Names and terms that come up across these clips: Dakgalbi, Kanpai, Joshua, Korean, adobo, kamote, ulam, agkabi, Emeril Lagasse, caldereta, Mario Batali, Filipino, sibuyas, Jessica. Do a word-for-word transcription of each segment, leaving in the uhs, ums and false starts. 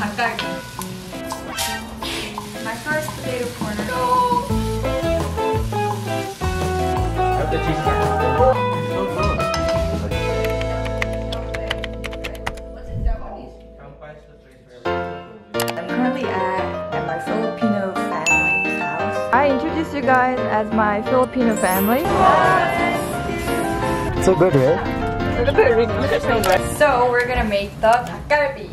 Dakgalbi. My first potato corner. No! Got the cheese down. So good. What's in Japanese? Kanpai is the place where I'm currently at, at my Filipino family's house. I introduced you guys as my Filipino family. It's so good, right? Yeah. So we're gonna make the agkabi.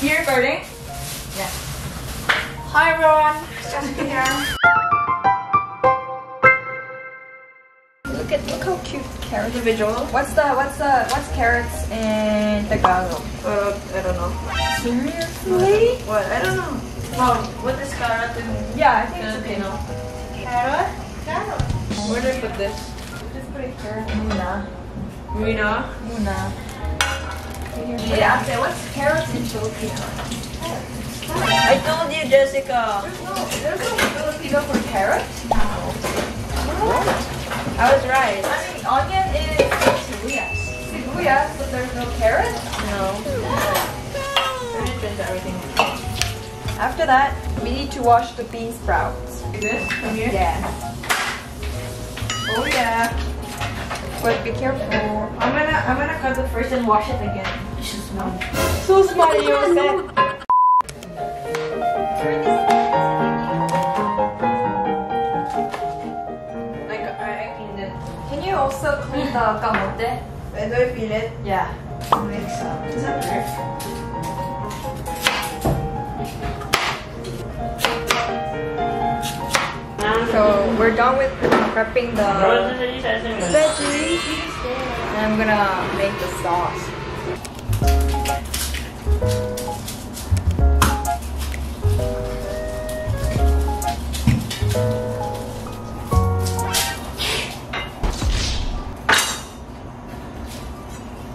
You're recording? Yes. Hi everyone, it's Jessica here. Look at look how cute carrots are visual. What's the what's the what's carrots in the Dakgalbi? Uh, I don't know. Seriously? What? I don't know. Well, what is carrot in? Yeah, I think it's okay. No. Carrot? Carrot. Where did I put this? Muna. Muna? Muna. Wait, Ate, what's carrots in Filipino? I told you, Jessica. There's no, there's no Filipino for carrot? No. What? I was right. I mean, onion is sibuyas. Sibuyas, but there's no carrot? No. We're gonna change everything. After that, we need to wash the bean sprouts. Like this? From here? Yeah. Oh yeah. But be careful. I'm gonna I'm gonna cut it first and wash it again. It's just small. So small, you said. Like I cleaned it. Can you also clean the kamote? Do I feel it? Yeah. Make some. Is that perfect? So we're done with prepping the veggies and I'm gonna make the sauce.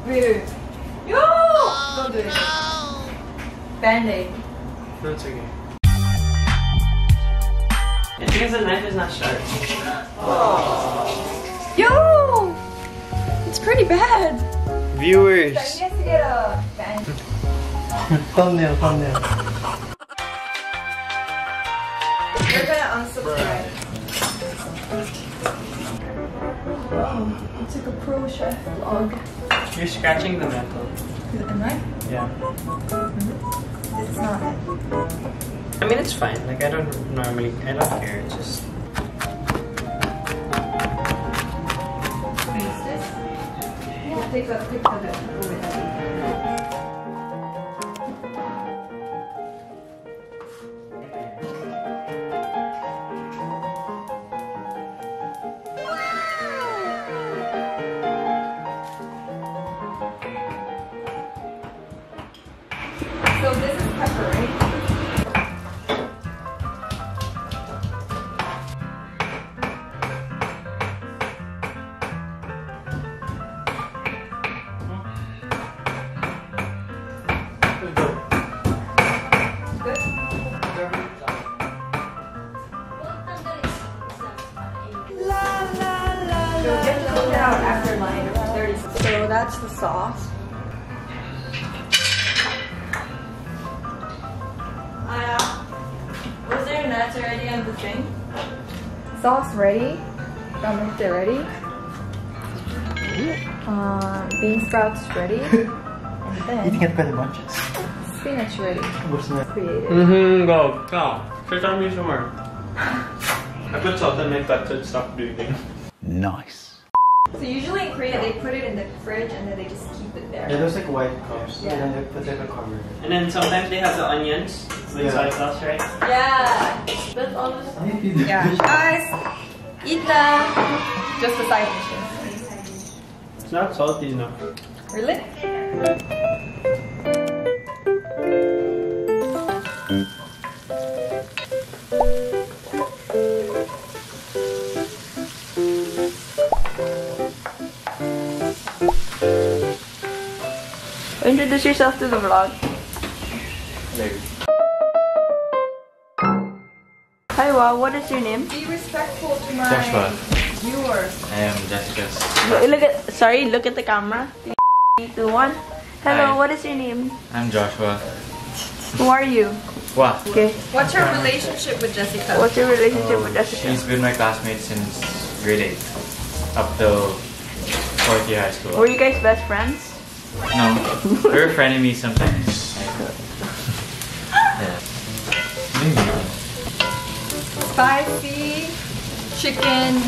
Wait, yo! Don't do it. Band-aid. That's okay. It's because the knife is not sharp. Oh. Yo! It's pretty bad. Viewers. I guess you get a band. thumbnail, thumbnail. We're gonna unsubscribe. Oh, it's like a pro chef vlog. You're scratching the metal. Is it the knife? Yeah. Mm-hmm. It's not. I mean, it's fine. Like, I don't normally, I don't care. It's just. What is this? Yeah, take a quick look at it. So, this is pepper, right? So that's the sauce. Uh, was there nuts already on the thing? Sauce ready. Kamote ready. Uh, bean sprouts ready. And then. You can get better bunches. Spinach ready. What's that? Creative. Mm-hmm. Go. Go. Check out me some more. I put salt and make that to stop bleeding. Nice. So usually in Korea they put it in the fridge and then they just keep it there. Yeah, there's like white cups, yeah. And then they put like a cover. And then sometimes they have the onions with soy sauce, right? Yeah. That's all the stuff. Yeah. Guys, eat them. Just the side dishes. It's not salty enough. Really? Introduce yourself to the vlog. Later. Hi, wow, what is your name? Be respectful to my Joshua. Viewers. I am Jessica. Look at, sorry, look at the camera. three, two, one. Hello, Hi. What is your name? I'm Joshua. Who are you? Wow. Okay. What's your relationship with Jessica? What's your relationship oh, with Jessica? She's been my classmate since grade eight up till fourth year high school. Were you guys best friends? No. We were frenemies sometimes. Yeah. Spicy chicken.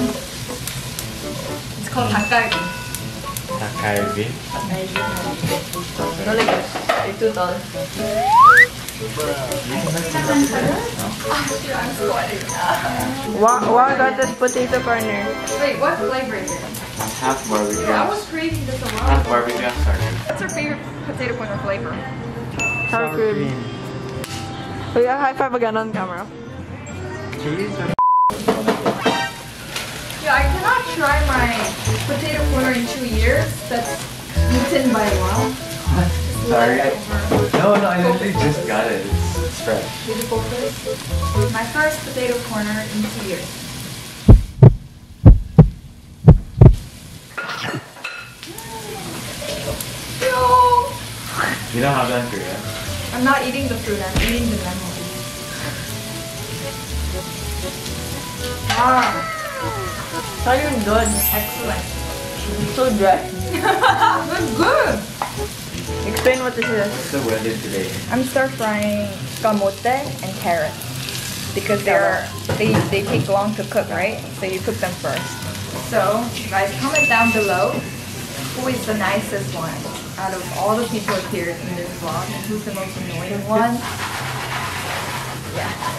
It's called agkabi. Dakgalbi. Don't like it. It's too tall. Wow, wow, got this potato corner. Wait, what flavor is it? Half barbecue. Yeah, I was craving this a lot. Half barbecue, I'm sorry. What's your favorite potato corner flavor? Sour cream. We got high five again on camera. Cheese? Yeah, I cannot try my potato corner in two years. That's eaten by a while. Sorry. I, no, no, I literally just got it. It's, it's fresh. Beautiful place. My first potato corner in two years. No. You don't have that in Korea. I'm not eating the fruit. I'm eating the memory. Wow. It's not even good. Excellent. It's so dry. That's good. Explain what this is. What's the word is today? I'm stir frying kamote and carrots because they're they they take long to cook, right? So you cook them first. So you guys comment down below who is the nicest one out of all the people here in this vlog, and who's the most annoying one? Yeah.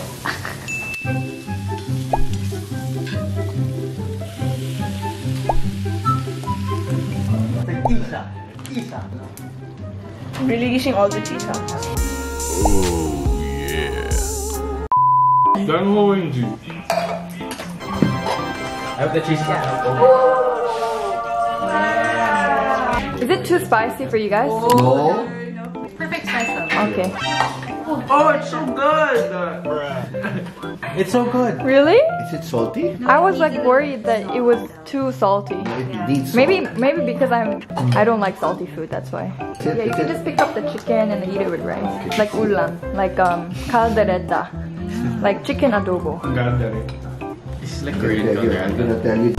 I'm really eating all the cheese out. Oh yeah. Don't go into. I have the cheese out. Oh. Is it too spicy for you guys? No. no. Perfect spice though. Okay. Oh, it's so good. It's so good. Really? Is it salty? No, I was like worried that it was too salty. It needs salt. Maybe maybe because I'm I don't like salty food, that's why. Yeah, you can just pick up the chicken and eat it with rice. Okay. Like ulam, like um caldereta, like chicken adobo. Caldereta. It's like Korean caldereta.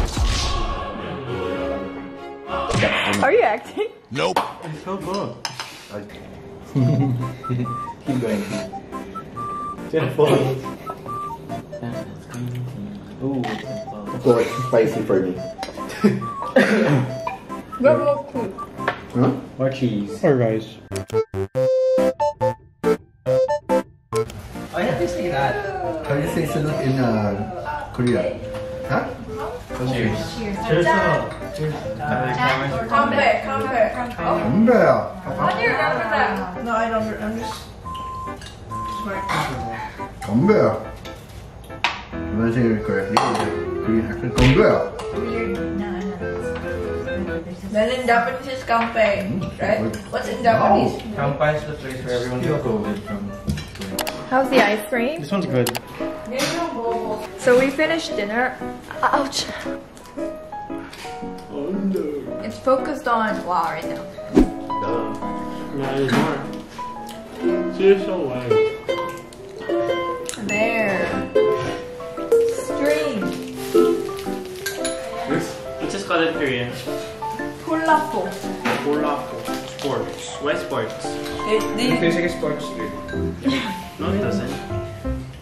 Are you acting? Nope. It's so good. Okay. Keep going. Jennifer. Ooh, of course, it's spicy for me. What more food? Huh? Or cheese. Or rice. I have to say that. How do you say salute in uh, Korea? Huh? Cheers. Cheers. Cheers. Cheers. Kanpai. Kanpai. Kanpai. How do you remember that? No, I don't. I'm just... Kanpai. I'm saying it correctly. Korean accent. Kongbeo. Then in Japanese it's Kanpai, right? What's in Japanese? Kanpai is the place where everyone gets COVID from. How's the ice cream? This one's good. So we finished dinner. Ouch. It's focused on wow right now. No, there's more. See, it's so wide. There. What's it called in Korean? Pulapo. Pulapo. Sports. Why sports? It, they, it tastes like a sports drink. No, it doesn't.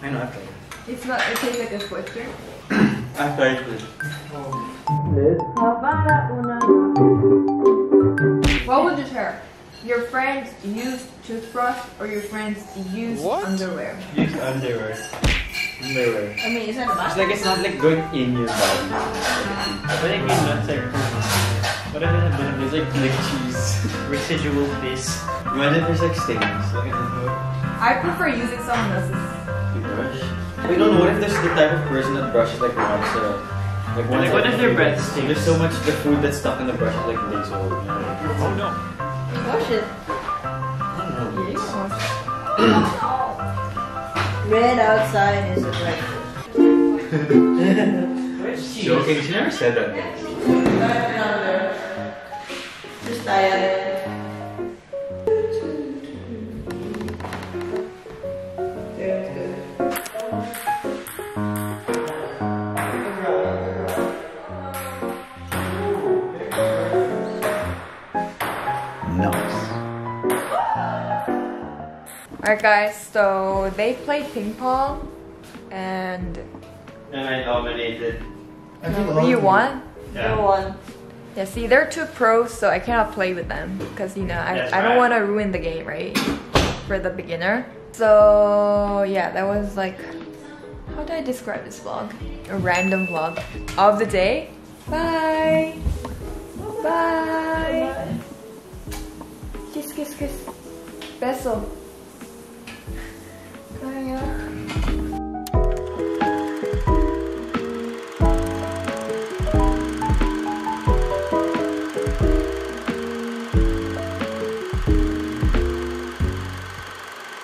I know, I've tried it. It's not, it tastes like a sports drink? I've tried it. What would you share? Your friends used toothbrush or your friends used what? Underwear? Used underwear. Underwear. I mean, it's not bad. It's like it's not like going in your body. But like it's not like. What if it had been? There's like like cheese residual base. Imagine if there's like stains. Like I prefer using someone else's toothbrush. We don't know. What if there's the type of person that brushes like once a like once. Like what if their breath stinks? There's so much the food that's stuck in the brush is like days old. Oh no! You wash it. I don't know. Yes. Red outside is a breakfast. Joking, she never said that. Just tired. nose. Alright guys, so they played ping pong and... And I dominated. I think you won? Yeah. You won. Yeah, see, they're two pros, so I cannot play with them because, you know, I, I don't right. want to ruin the game, right? For the beginner. So, yeah, that was like, how do I describe this vlog? A random vlog of the day. Bye! Bye! Bye! Bye. Kiss, kiss, kiss. Beso.